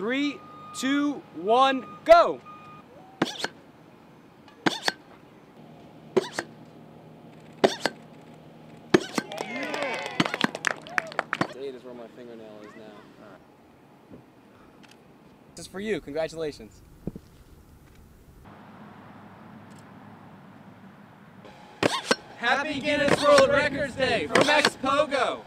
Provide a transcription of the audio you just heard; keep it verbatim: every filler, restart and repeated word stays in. Three, two, one, go! Yeah. Eight is where my fingernail is now. All right. This is for you. Congratulations. Happy Guinness World Records Day from Ex Pogo!